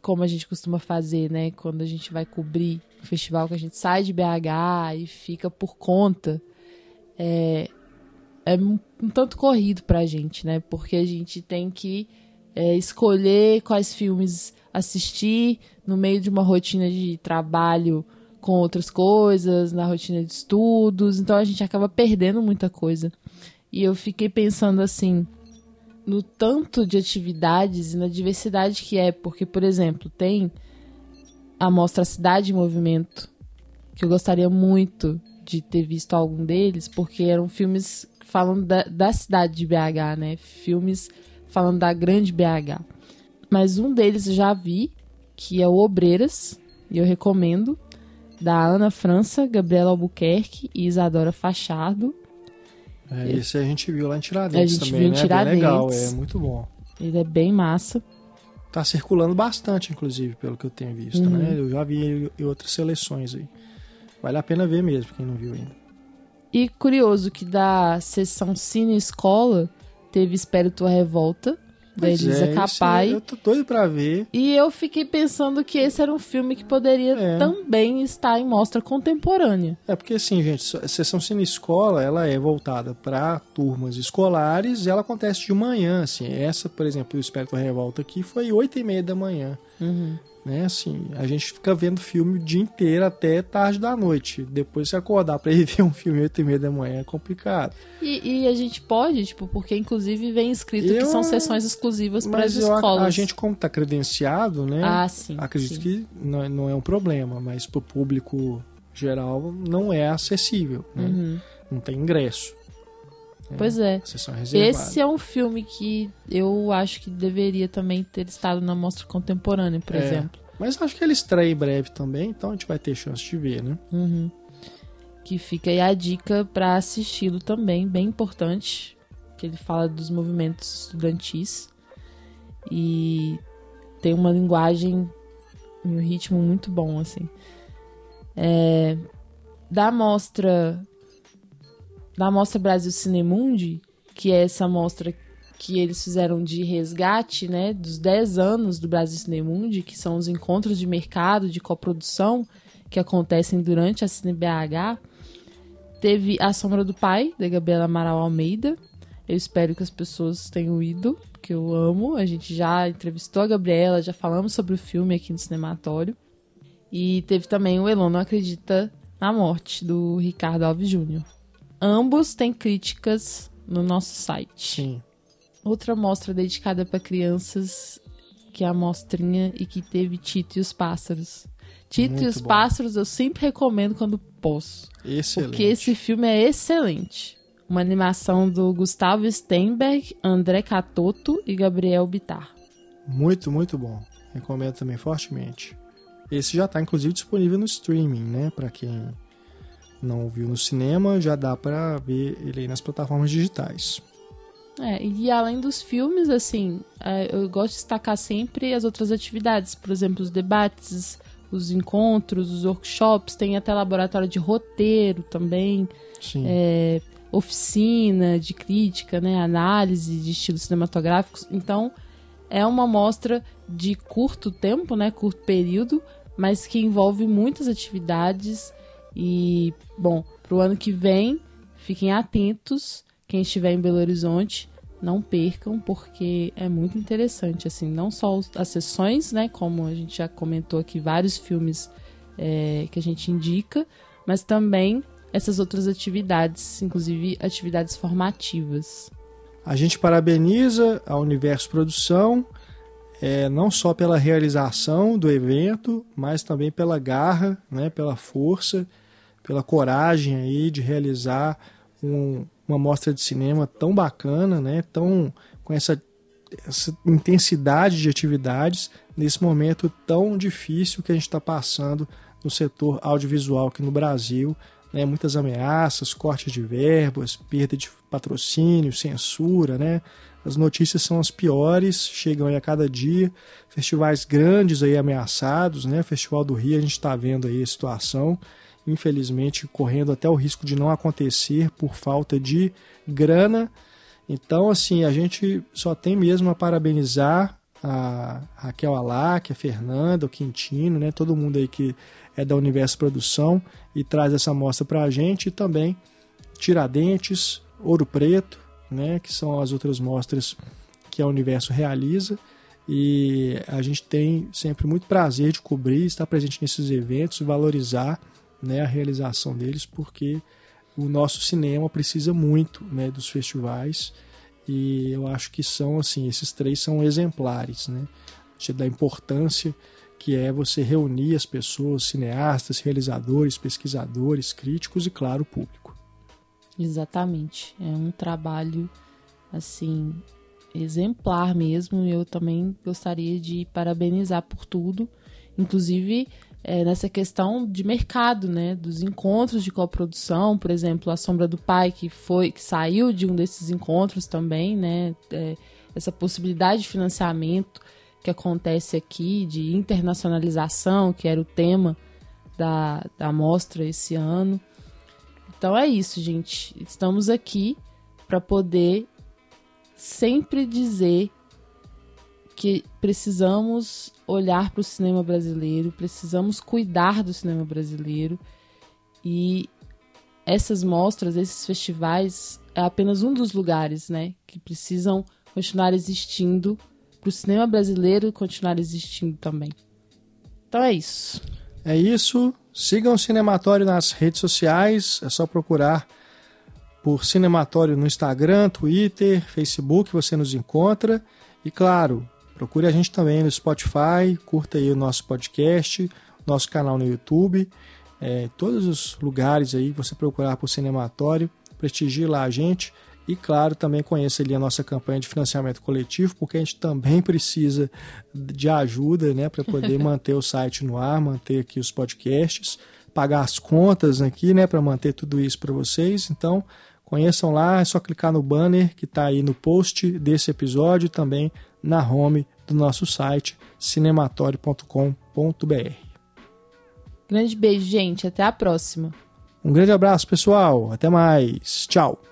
como a gente costuma fazer, né? Quando a gente vai cobrir um festival que a gente sai de BH e fica por conta. É um tanto corrido pra gente, né? Porque a gente tem que escolher quais filmes assistir no meio de uma rotina de trabalho com outras coisas, na rotina de estudos. Então a gente acaba perdendo muita coisa. E eu fiquei pensando assim, no tanto de atividades e na diversidade que é. Porque, por exemplo, tem a Mostra Cidade em Movimento, que eu gostaria muito de ter visto algum deles, porque eram filmes falando da cidade de BH, né? Filmes falando da grande BH. Mas um deles eu já vi, que é o Obreiras, e eu recomendo, da Ana França, Gabriela Albuquerque e Isadora Fachardo. Esse a gente viu lá em Tiradentes também, né? A gente viu em Tiradentes. É bem legal, é muito bom. Ele é bem massa. Tá circulando bastante, inclusive, pelo que eu tenho visto, né? Eu já vi em outras seleções aí. Vale a pena ver mesmo, quem não viu ainda. E curioso que da sessão Cine Escola teve Espero Tua Revolta, da Elisa Capai. Eu tô doido pra ver. E eu fiquei pensando que esse era um filme que poderia também estar em mostra contemporânea. Porque assim, gente, a sessão Cine Escola, ela é voltada pra turmas escolares e ela acontece de manhã, assim. Essa, por exemplo, o Espero Tua Revolta aqui foi 8h30 da manhã. Uhum. Né, assim, a gente fica vendo filme o dia inteiro até tarde da noite. Depois se acordar pra ir ver um filme 8h30 da manhã é complicado. E a gente pode, tipo, porque inclusive vem escrito que são sessões exclusivas para as escolas. A gente, como tá credenciado, né? Sim, acredito que não é um problema, mas pro público geral não é acessível, né? Não tem ingresso. Pois é. Esse é um filme que eu acho que deveria também ter estado na Mostra Contemporânea, por exemplo. Mas acho que ele estreia em breve também, então a gente vai ter chance de ver, né? Que fica aí a dica para assisti-lo também, bem importante, que ele fala dos movimentos estudantis e tem uma linguagem e um ritmo muito bom, assim. Da Mostra Brasil Cinemundi, que é essa mostra que eles fizeram de resgate, né, dos 10 anos do Brasil Cinemundi, que são os encontros de mercado, de coprodução, que acontecem durante a CineBH, teve A Sombra do Pai, da Gabriela Amaral Almeida. Eu espero que as pessoas tenham ido, porque eu amo. A gente já entrevistou a Gabriela, já falamos sobre o filme aqui no Cinematório. E teve também o Elon Não Acredita na Morte, do Ricardo Alves Júnior. Ambos têm críticas no nosso site. Sim. Outra mostra dedicada para crianças, que é a Mostrinha, e que teve Tito e os Pássaros. Pássaros eu sempre recomendo quando posso. Excelente. Porque esse filme é excelente. Uma animação do Gustavo Steinberg, André Catotto e Gabriel Bittar. Muito, muito bom. Recomendo também fortemente. Esse já está, inclusive, disponível no streaming, né? Para quem não viu no cinema, já dá pra ver ele aí nas plataformas digitais. E além dos filmes, assim, eu gosto de destacar sempre as outras atividades, por exemplo, os debates, os encontros, os workshops, tem até laboratório de roteiro também, oficina de crítica, né, análise de estilos cinematográficos, então é uma mostra de curto tempo, né, curto período, mas que envolve muitas atividades e, bom, pro ano que vem, fiquem atentos, quem estiver em Belo Horizonte, não percam, porque é muito interessante, assim, não só as sessões, né, como a gente já comentou aqui, vários filmes que a gente indica, mas também essas outras atividades, inclusive atividades formativas. A gente parabeniza a Universo Produção, não só pela realização do evento, mas também pela garra, né, pela força, pela coragem aí de realizar uma mostra de cinema tão bacana, né, tão, com essa intensidade de atividades nesse momento tão difícil que a gente está passando no setor audiovisual aqui no Brasil, né, muitas ameaças, cortes de verbas, perda de patrocínio, censura, né, as notícias são as piores, chegam aí a cada dia, festivais grandes aí ameaçados, né, Festival do Rio, a gente está vendo aí a situação, infelizmente correndo até o risco de não acontecer por falta de grana. Então, assim, a gente só tem mesmo a parabenizar a Raquel Alac, a Fernanda, o Quintino, né, todo mundo aí que é da Universo Produção e traz essa mostra para a gente, e também Tiradentes, Ouro Preto, né, que são as outras mostras que a Universo realiza. E a gente tem sempre muito prazer de cobrir, estar presente nesses eventos e valorizar, né, a realização deles, porque o nosso cinema precisa muito, né, dos festivais, e eu acho que são assim, esses três são exemplares, né, da importância que é você reunir as pessoas, cineastas, realizadores, pesquisadores, críticos e, claro, o público. Exatamente, é um trabalho assim exemplar mesmo. Eu também gostaria de parabenizar por tudo, inclusive nessa questão de mercado, né, dos encontros de coprodução, por exemplo, A Sombra do Pai, que saiu de um desses encontros também, né, essa possibilidade de financiamento que acontece aqui, de internacionalização, que era o tema da mostra esse ano. Então é isso, gente. Estamos aqui para poder sempre dizer que precisamos olhar para o cinema brasileiro, precisamos cuidar do cinema brasileiro, e essas mostras, esses festivais, é apenas um dos lugares, né, que precisam continuar existindo, para o cinema brasileiro continuar existindo também. Então é isso. É isso. Sigam o Cinematório nas redes sociais, é só procurar por Cinematório no Instagram, Twitter, Facebook, você nos encontra. E claro, procure a gente também no Spotify, curta aí o nosso podcast, nosso canal no YouTube, todos os lugares aí que você procurar por Cinematório, prestigie lá a gente, e claro, também conheça ali a nossa campanha de financiamento coletivo, porque a gente também precisa de ajuda, né, para poder manter o site no ar, manter aqui os podcasts, pagar as contas aqui, né, para manter tudo isso para vocês. Então, conheçam lá, é só clicar no banner que está aí no post desse episódio, também na home do nosso site, cinematorio.com.br. Grande beijo, gente. Até a próxima. Um grande abraço, pessoal. Até mais. Tchau.